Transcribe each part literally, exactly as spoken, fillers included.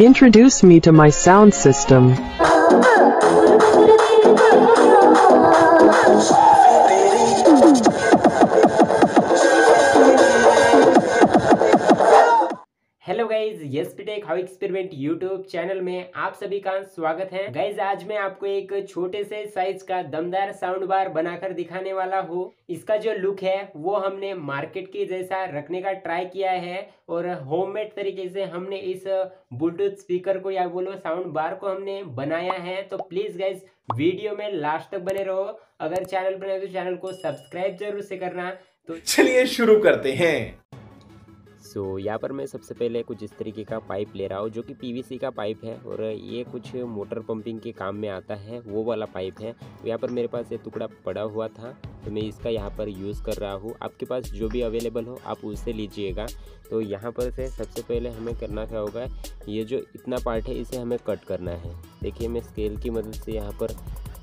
Introduce me to my sound system. Hello guys, SP Tech how experiment YouTube channel में आप सभी का स्वागत है। गाइज, आज मैं आपको एक छोटे से साइज का दमदार साउंड बार बनाकर दिखाने वाला हूँ। इसका जो लुक है वो हमने मार्केट के जैसा रखने का ट्राई किया है और होममेड तरीके से हमने इस ब्लूटूथ स्पीकर को या बोलो साउंड बार को हमने बनाया है। तो प्लीज गाइज वीडियो में लास्ट तक बने रहो। अगर चैनल पर तो चैनल को सब्सक्राइब जरूर से करना। तो चलिए शुरू करते हैं। सो so, यहाँ पर मैं सबसे पहले कुछ इस तरीके का पाइप ले रहा हूँ जो कि पीवीसी का पाइप है और ये कुछ मोटर पंपिंग के काम में आता है, वो वाला पाइप है। तो यहाँ पर मेरे पास ये टुकड़ा पड़ा हुआ था तो मैं इसका यहाँ पर यूज़ कर रहा हूँ। आपके पास जो भी अवेलेबल हो आप उससे लीजिएगा। तो यहाँ पर से सबसे पहले हमें करना क्या होगा, ये जो इतना पार्ट है इसे हमें कट करना है। देखिए मैं स्केल की मदद से यहाँ पर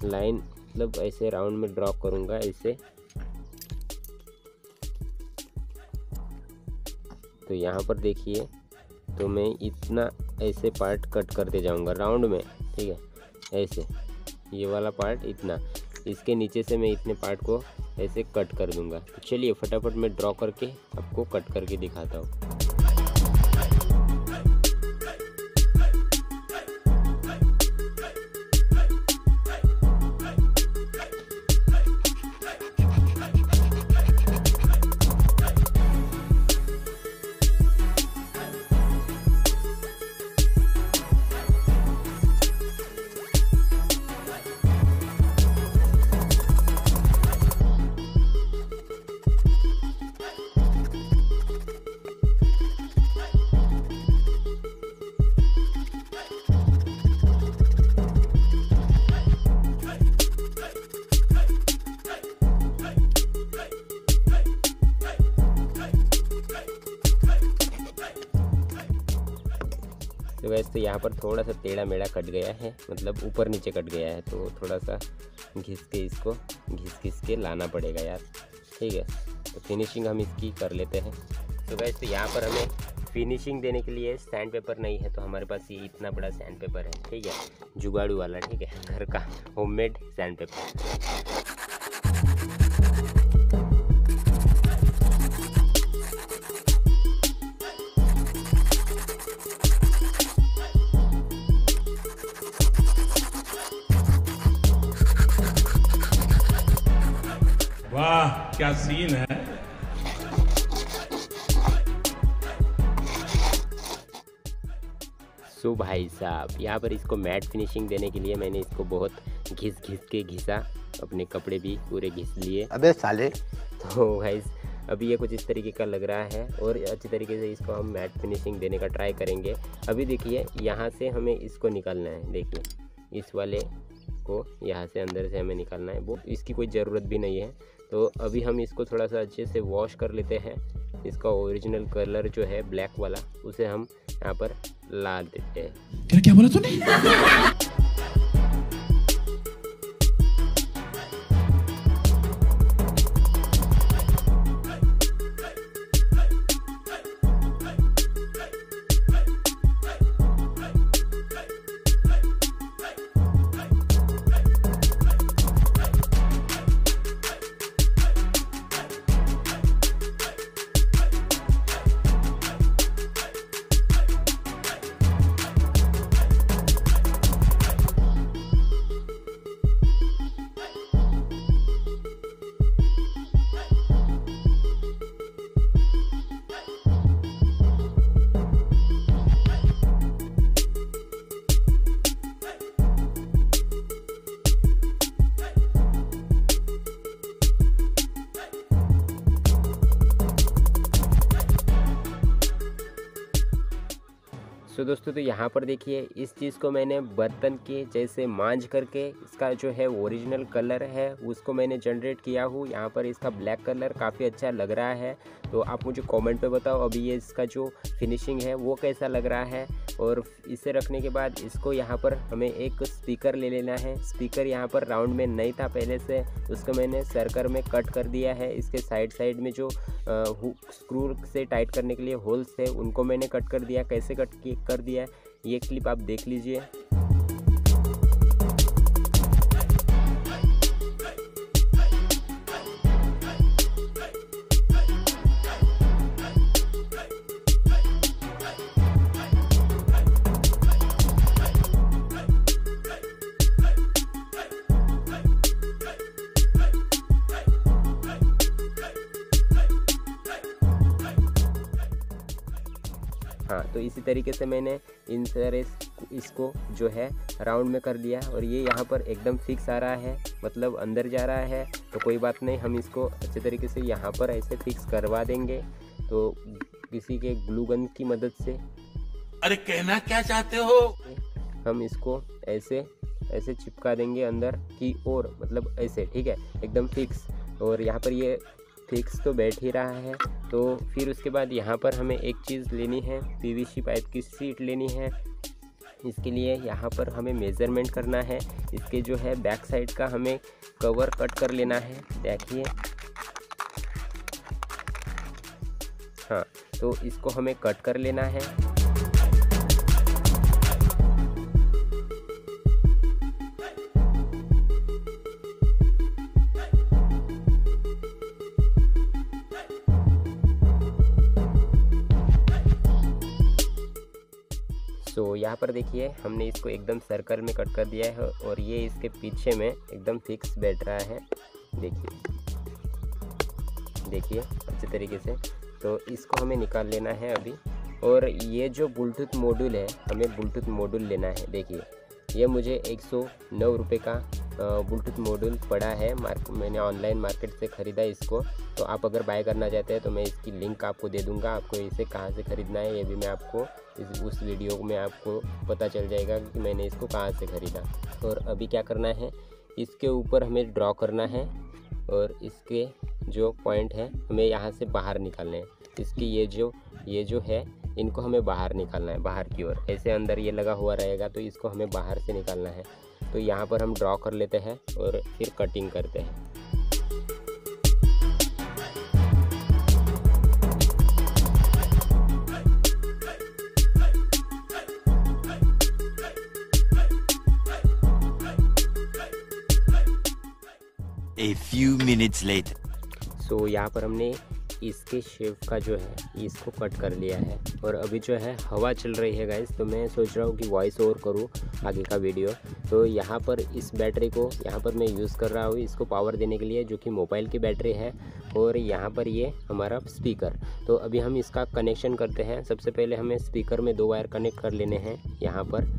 लाइन मतलब ऐसे राउंड में ड्रॉ करूँगा ऐसे। तो यहाँ पर देखिए तो मैं इतना ऐसे पार्ट कट करते जाऊँगा राउंड में, ठीक है, ऐसे ये वाला पार्ट इतना, इसके नीचे से मैं इतने पार्ट को ऐसे कट कर दूँगा। तो चलिए फटाफट मैं ड्रॉ करके आपको कट करके दिखाता हूँ। तो वैसे तो यहाँ पर थोड़ा सा टेढ़ा मेढ़ा कट गया है, मतलब ऊपर नीचे कट गया है, तो थोड़ा सा घिस के इसको घिस घिस के लाना पड़ेगा यार, ठीक है। तो फिनिशिंग हम इसकी कर लेते हैं। तो वैसे तो यहाँ पर हमें फिनिशिंग देने के लिए सैंड पेपर नहीं है तो हमारे पास ये इतना बड़ा सैंड पेपर है, ठीक है, जुगाड़ू वाला, ठीक है, घर का होममेड सैंड पेपर। वाह क्या सीन है। सो भाई साहब, यहाँ पर इसको मैट फिनिशिंग देने के लिए मैंने इसको बहुत घिस घिस के घिसा, अपने कपड़े भी पूरे घिस लिए। अबे साले। तो भाई अभी ये कुछ इस तरीके का लग रहा है और अच्छे तरीके से इसको हम मैट फिनिशिंग देने का ट्राई करेंगे। अभी देखिए यहाँ से हमें इसको निकालना है। देखिए इस वाले को यहाँ से अंदर से हमें निकालना है, वो इसकी कोई ज़रूरत भी नहीं है। तो अभी हम इसको थोड़ा सा अच्छे से वॉश कर लेते हैं। इसका ओरिजिनल कलर जो है ब्लैक वाला उसे हम यहाँ पर ला देते हैं। तेरा क्या बोला तूने? तो दोस्तों, तो यहाँ पर देखिए इस चीज़ को मैंने बर्तन के जैसे मांझ करके इसका जो है ओरिजिनल कलर है उसको मैंने जनरेट किया हूँ। यहाँ पर इसका ब्लैक कलर काफ़ी अच्छा लग रहा है। तो आप मुझे कमेंट पे बताओ अभी ये इसका जो फिनिशिंग है वो कैसा लग रहा है। और इसे रखने के बाद इसको यहाँ पर हमें एक स्पीकर ले लेना है। स्पीकर यहाँ पर राउंड में नहीं था पहले से, उसको मैंने सर्कल में कट कर दिया है। इसके साइड साइड में जो स्क्रू से टाइट करने के लिए होल्स थे उनको मैंने कट कर दिया। कैसे कट कर दिया ये क्लिप आप देख लीजिए। हाँ, तो इसी तरीके से मैंने इन सारे इसको जो है राउंड में कर लिया और ये यहाँ पर एकदम फिक्स आ रहा है, मतलब अंदर जा रहा है, तो कोई बात नहीं, हम इसको अच्छे तरीके से यहाँ पर ऐसे फिक्स करवा देंगे तो किसी के ग्लू गन की मदद से, अरे कहना क्या चाहते हो, हम इसको ऐसे ऐसे चिपका देंगे अंदर की ओर, मतलब ऐसे, ठीक है, एकदम फिक्स। और यहाँ पर ये फिक्स तो बैठ ही रहा है। तो फिर उसके बाद यहाँ पर हमें एक चीज़ लेनी है, पीवीसी पाइप की सीट लेनी है। इसके लिए यहाँ पर हमें मेज़रमेंट करना है, इसके जो है बैक साइड का हमें कवर कट कर लेना है, देखिए। हाँ, तो इसको हमें कट कर लेना है। सो so, यहाँ पर देखिए हमने इसको एकदम सर्कल में कट कर दिया है और ये इसके पीछे में एकदम फिक्स बैठ रहा है, देखिए देखिए अच्छे तरीके से। तो इसको हमें निकाल लेना है अभी। और ये जो ब्लूटूथ मॉड्यूल है, हमें ब्लूटूथ मॉड्यूल लेना है। देखिए ये मुझे एक सौ नौ रुपये का ब्लूटूथ मॉड्यूल पड़ा है, मार्क मैंने ऑनलाइन मार्केट से ख़रीदा इसको। तो आप अगर बाय करना चाहते हैं तो मैं इसकी लिंक आपको दे दूंगा, आपको इसे कहाँ से ख़रीदना है ये भी मैं आपको इस उस वीडियो में आपको पता चल जाएगा कि मैंने इसको कहाँ से ख़रीदा। और अभी क्या करना है, इसके ऊपर हमें ड्रॉ करना है और इसके जो पॉइंट है हमें यहाँ से बाहर निकालने हैं। इसकी ये जो ये जो है इनको हमें बाहर निकालना है, बाहर की ओर। ऐसे अंदर ये लगा हुआ रहेगा तो इसको हमें बाहर से निकालना है। तो यहाँ पर हम ड्रॉ कर लेते हैं और फिर कटिंग करते हैं। A few minutes later. So यहाँ पर हमने इसके शेप का जो है इसको कट कर लिया है और अभी जो है हवा चल रही है गाइस, तो मैं सोच रहा हूँ कि वॉइस ओवर करूँ आगे का वीडियो। तो यहाँ पर इस बैटरी को यहाँ पर मैं यूज़ कर रहा हूँ इसको पावर देने के लिए, जो कि मोबाइल की बैटरी है। और यहाँ पर ये हमारा स्पीकर। तो अभी हम इसका कनेक्शन करते हैं। सबसे पहले हमें स्पीकर में दो वायर कनेक्ट कर लेने हैं यहाँ पर।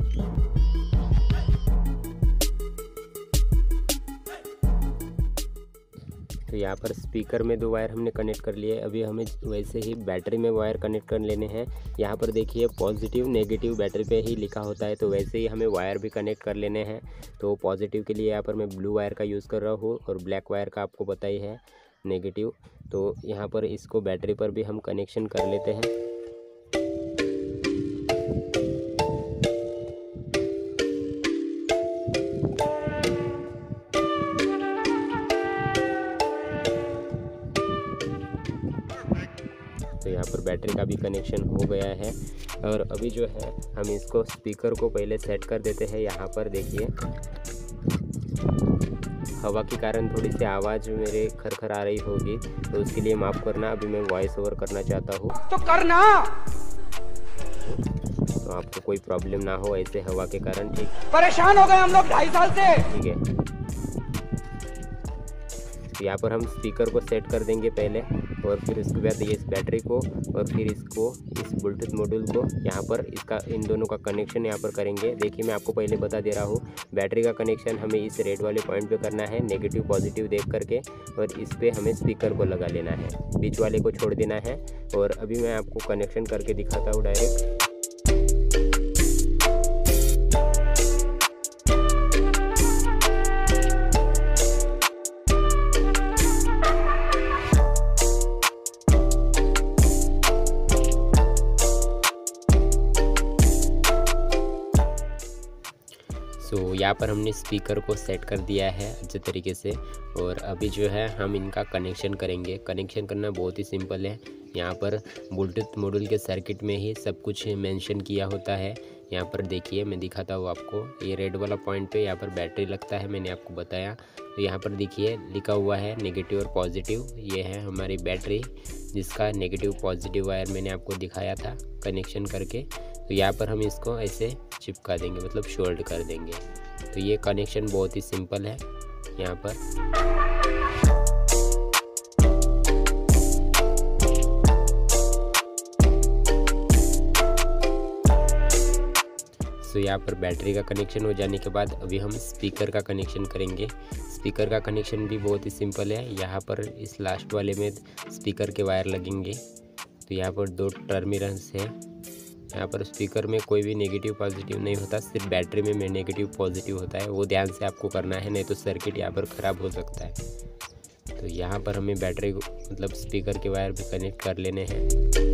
तो यहाँ पर स्पीकर में दो वायर हमने कनेक्ट कर लिए। अभी हमें वैसे ही बैटरी में वायर कनेक्ट कर लेने हैं। यहाँ पर देखिए पॉजिटिव नेगेटिव बैटरी पे ही लिखा होता है, तो वैसे ही हमें वायर भी कनेक्ट कर लेने हैं। तो पॉजिटिव के लिए यहाँ पर मैं ब्लू वायर का यूज़ कर रहा हूँ और ब्लैक वायर का आपको पता ही है नेगेटिव। तो यहाँ पर इसको बैटरी पर भी हम कनेक्शन कर लेते हैं। तो यहाँ पर बैटरी का भी कनेक्शन हो गया है। और अभी जो है हम इसको स्पीकर को पहले सेट कर देते हैं। यहाँ पर देखिए हवा के कारण थोड़ी सी आवाज़ मेरे खरखर आ रही होगी, तो उसके लिए माफ़ करना। अभी मैं वॉइस ओवर करना चाहता हूँ तो करना, तो आपको कोई प्रॉब्लम ना हो ऐसे हवा के कारण। ठीक, परेशान हो गए हम लोग ढाई साल से। ठीक है, यहाँ पर हम स्पीकर को सेट कर देंगे पहले और फिर उसके बाद ये इस बैटरी को और फिर इसको इस ब्लूटूथ मॉड्यूल को यहाँ पर इसका इन दोनों का कनेक्शन यहाँ पर करेंगे। देखिए मैं आपको पहले बता दे रहा हूँ, बैटरी का कनेक्शन हमें इस रेड वाले पॉइंट पे करना है, नेगेटिव पॉजिटिव देख करके, और इस पर हमें स्पीकर को लगा लेना है, बीच वाले को छोड़ देना है। और अभी मैं आपको कनेक्शन करके दिखाता हूँ डायरेक्ट। तो यहाँ पर हमने स्पीकर को सेट कर दिया है अच्छे तरीके से और अभी जो है हम इनका कनेक्शन करेंगे। कनेक्शन करना बहुत ही सिंपल है। यहाँ पर ब्लूटूथ मॉड्यूल के सर्किट में ही सब कुछ मेंशन किया होता है। यहाँ पर देखिए मैं दिखाता हूँ आपको, ये रेड वाला पॉइंट पे यहाँ पर बैटरी लगता है, मैंने आपको बताया। तो यहाँ पर देखिए लिखा हुआ है नेगेटिव और पॉजिटिव, ये है हमारी बैटरी जिसका नेगेटिव पॉजिटिव वायर मैंने आपको दिखाया था कनेक्शन करके। तो यहाँ पर हम इसको ऐसे चिपका देंगे, मतलब शॉर्ट कर देंगे। तो ये कनेक्शन बहुत ही सिंपल है। यहाँ पर तो यहाँ पर बैटरी का कनेक्शन हो जाने के बाद अभी हम स्पीकर का कनेक्शन करेंगे। स्पीकर का कनेक्शन भी बहुत ही सिंपल है। यहाँ पर इस लास्ट वाले में स्पीकर के वायर लगेंगे। तो यहाँ पर दो टर्मिनल्स है। यहाँ पर स्पीकर में कोई भी नेगेटिव पॉजिटिव नहीं होता, सिर्फ बैटरी में नेगेटिव पॉजिटिव होता है, वो ध्यान से आपको करना है, नहीं तो सर्किट यहाँ पर ख़राब हो सकता है। तो यहाँ पर हमें बैटरी मतलब स्पीकर के वायर भी कनेक्ट कर लेने हैं।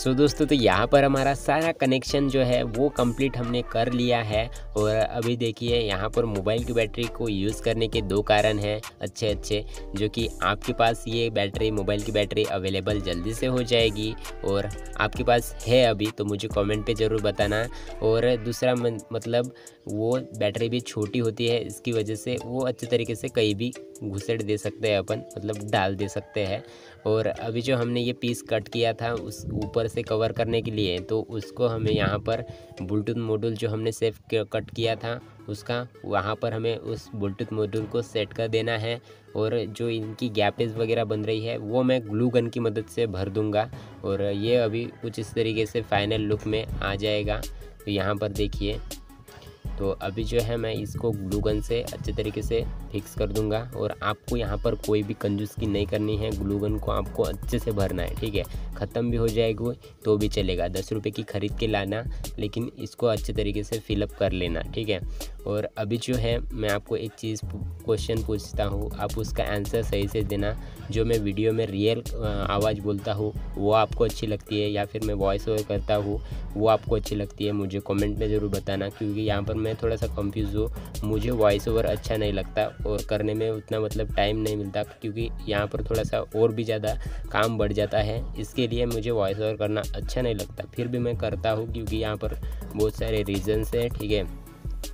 सो so, दोस्तों तो यहाँ पर हमारा सारा कनेक्शन जो है वो कंप्लीट हमने कर लिया है। और अभी देखिए यहाँ पर मोबाइल की बैटरी को यूज़ करने के दो कारण हैं अच्छे अच्छे, जो कि आपके पास ये बैटरी मोबाइल की बैटरी अवेलेबल जल्दी से हो जाएगी और आपके पास है अभी, तो मुझे कमेंट पे ज़रूर बताना। और दूसरा मतलब वो बैटरी भी छोटी होती है, इसकी वजह से वो अच्छे तरीके से कहीं भी घुसेड़ दे सकते हैं अपन, मतलब डाल दे सकते हैं। और अभी जो हमने ये पीस कट किया था उस ऊपर से कवर करने के लिए, तो उसको हमें यहाँ पर ब्लूटूथ मॉड्यूल जो हमने सेव कट किया था उसका वहाँ पर हमें उस ब्लूटूथ मॉड्यूल को सेट कर देना है। और जो इनकी गैपेज वगैरह बन रही है वो मैं ग्लू गन की मदद से भर दूँगा। और ये अभी कुछ इस तरीके से फाइनल लुक में आ जाएगा। तो यहाँ पर देखिए, तो अभी जो है मैं इसको ग्लू गन से अच्छे तरीके से फिक्स कर दूंगा। और आपको यहाँ पर कोई भी कंजूसकी नहीं करनी है, ग्लू गन को आपको अच्छे से भरना है, ठीक है। ख़त्म भी हो जाएगी तो भी चलेगा, दस रुपये की ख़रीद के लाना, लेकिन इसको अच्छे तरीके से फिलअप कर लेना, ठीक है। और अभी जो है मैं आपको एक चीज़ क्वेश्चन पूछता हूँ, आप उसका आंसर सही से देना। जो मैं वीडियो में रियल आवाज़ बोलता हूँ वो आपको अच्छी लगती है, या फिर मैं वॉइस ओवर करता हूँ वो आपको अच्छी लगती है, मुझे कमेंट में ज़रूर बताना। क्योंकि यहाँ पर मैं थोड़ा सा कंफ्यूज हूँ, मुझे वॉइस ओवर अच्छा नहीं लगता और करने में उतना मतलब टाइम नहीं मिलता, क्योंकि यहाँ पर थोड़ा सा और भी ज़्यादा काम बढ़ जाता है, इसके लिए मुझे वॉइस ओवर करना अच्छा नहीं लगता। फिर भी मैं करता हूँ क्योंकि यहाँ पर बहुत सारे रीजन्स हैं, ठीक है।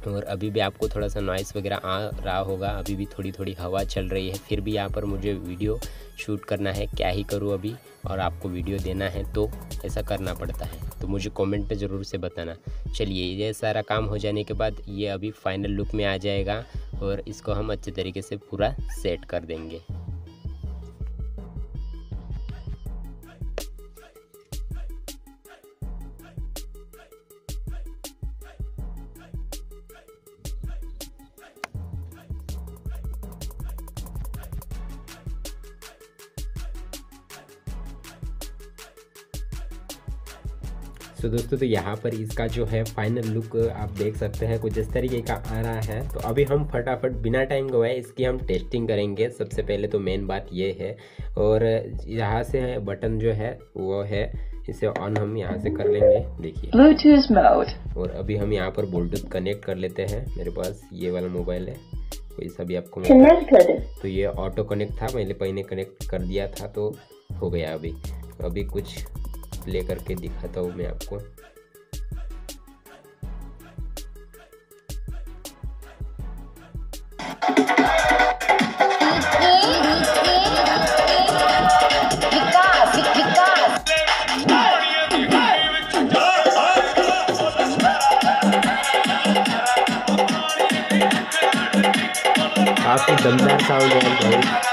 और अभी भी आपको थोड़ा सा नॉइस वगैरह आ रहा होगा, अभी भी थोड़ी थोड़ी हवा चल रही है। फिर भी यहाँ पर मुझे वीडियो शूट करना है, क्या ही करूँ अभी, और आपको वीडियो देना है तो ऐसा करना पड़ता है। तो मुझे कमेंट पे ज़रूर से बताना। चलिए ये सारा काम हो जाने के बाद ये अभी फाइनल लुक में आ जाएगा और इसको हम अच्छे तरीके से पूरा सेट कर देंगे। तो दोस्तों तो यहाँ पर इसका जो है फाइनल लुक आप देख सकते हैं कुछ इस तरीके का आ रहा है। तो अभी हम फटाफट बिना टाइम गवाए इसकी हम टेस्टिंग करेंगे। सबसे पहले तो मेन बात ये है, और यहाँ से बटन जो है वो है, इसे ऑन हम यहाँ से कर लेंगे, देखिए ब्लूटूथ मोड। और अभी हम यहाँ पर ब्लूटूथ कनेक्ट कर लेते हैं। मेरे पास ये वाला मोबाइल है, कोई सभी आपको कनेक्ट कर दे। तो ये ऑटो कनेक्ट था, मैंने पहले कनेक्ट कर दिया था, तो हो गया। अभी अभी कुछ प्ले करके दिखाता हूँ मैं आपको। काफी दमदार साउंड है।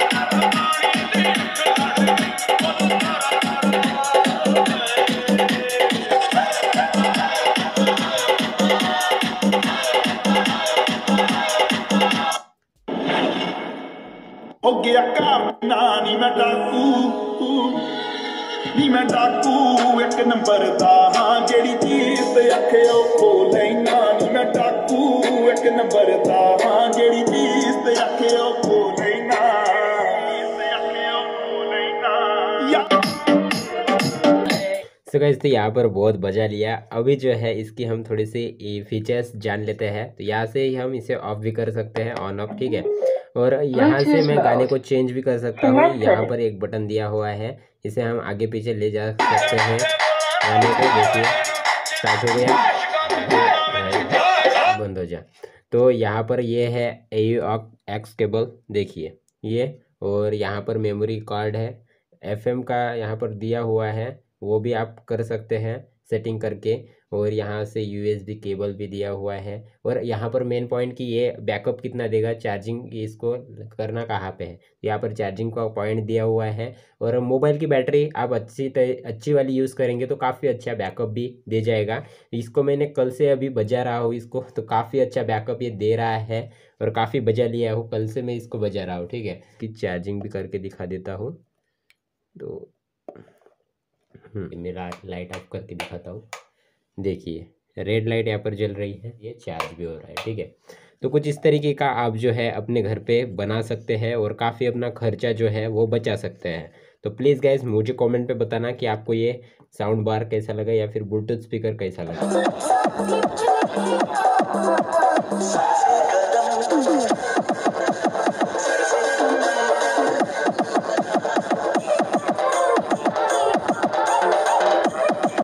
सो गाइस तो यहाँ पर बहुत बजा लिया। अभी जो है इसकी हम थोड़ी सी फीचर्स जान लेते हैं। तो यहाँ से ही हम इसे ऑफ भी कर सकते हैं, ऑन ऑफ, ठीक है। और यहाँ से मैं गाने को चेंज भी कर सकता हूँ। यहाँ पर एक बटन दिया हुआ है, इसे हम आगे पीछे ले जा सकते हैं। गाने को देखिए स्टार्ट हो गया, बंद हो जा। तो यहाँ पर ये है A U X केबल, देखिए ये। और यहाँ पर मेमोरी कार्ड है, एफ एम का यहाँ पर दिया हुआ है, वो भी आप कर सकते हैं सेटिंग करके। और यहाँ से यू एस बी केबल भी दिया हुआ है। और यहाँ पर मेन पॉइंट कि ये बैकअप कितना देगा, चार्जिंग इसको करना कहाँ पे है, यहाँ पर चार्जिंग का पॉइंट दिया हुआ है। और मोबाइल की बैटरी आप अच्छी अच्छी वाली यूज़ करेंगे तो काफ़ी अच्छा बैकअप भी दे जाएगा। इसको मैंने कल से अभी बजा रहा हूँ इसको, तो काफ़ी अच्छा बैकअप ये दे रहा है। और काफ़ी बजा लिया हूँ, कल से मैं इसको बजा रहा हूँ, ठीक है। इसकी चार्जिंग भी करके दिखा देता हूँ। तो मेरा लाइट ऑफ करके दिखाता हूँ, देखिए रेड लाइट यहाँ पर जल रही है, ये चार्ज भी हो रहा है, ठीक है। तो कुछ इस तरीके का आप जो है अपने घर पे बना सकते हैं और काफ़ी अपना खर्चा जो है वो बचा सकते हैं। तो प्लीज़ गाइस मुझे कमेंट पे बताना कि आपको ये साउंड बार कैसा लगा या फिर ब्लूटूथ स्पीकर कैसा लगा।